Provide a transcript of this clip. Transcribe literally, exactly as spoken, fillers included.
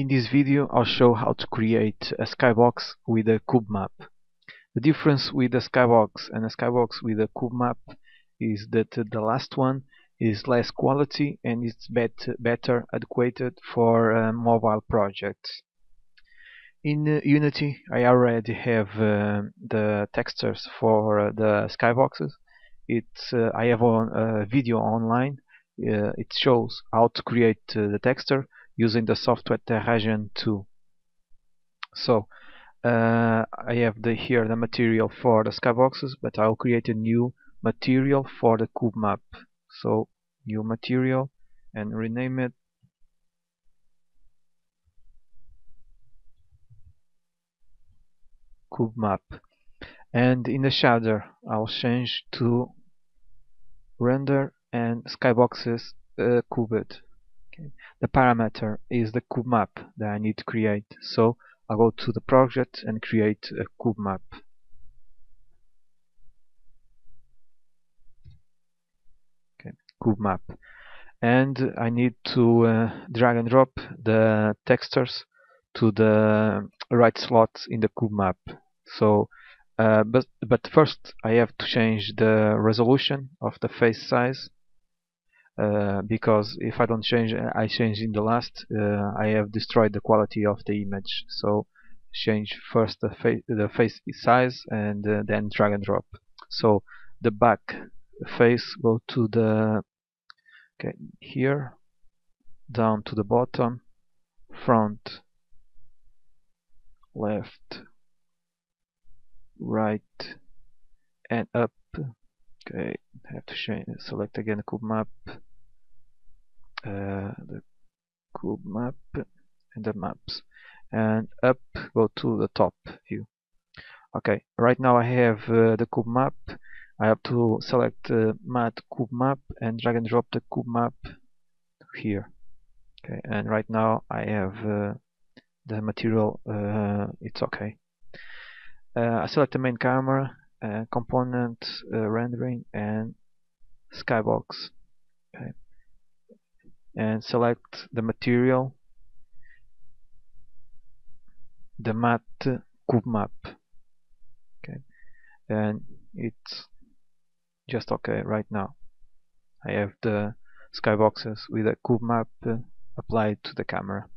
In this video I'll show how to create a skybox with a cubemap. The difference with a skybox and a skybox with a cubemap is that the last one is less quality and it's bet better adequated for uh, mobile projects. In uh, Unity I already have uh, the textures for uh, the skyboxes. It's, uh, I have a video online, uh, it shows how to create uh, the texture using the software Terragen two. So uh, I have the, here the material for the skyboxes, but I'll create a new material for the cubemap. So new material and rename it cubemap. And in the shader I'll change to render and skyboxes uh, cubed. Okay. The parameter is the cubemap that I need to create, so I'll go to the project and create a cubemap. Okay, cubemap, and I need to uh, drag and drop the textures to the right slots in the cubemap. So Uh, but, but first I have to change the resolution of the face size, uh, because if I don't change, I change in the last, uh, I have destroyed the quality of the image. So change first the, fa the face size and uh, then drag and drop. So the back face, go to the, okay, here, down to the bottom, front, left, right and up. Okay, I have to change, select again the cubemap, uh, the cubemap and the maps, and up, go to the top view. Okay, right now I have uh, the cubemap. I have to select uh, matte cubemap and drag and drop the cubemap here. Okay, and right now I have uh, the material. Uh, it's okay. Uh, I select the main camera, uh, component uh, rendering and skybox. Okay. And select the material, the matte cubemap. Okay. And it's just okay right now. I have the skyboxes with a cubemap applied to the camera.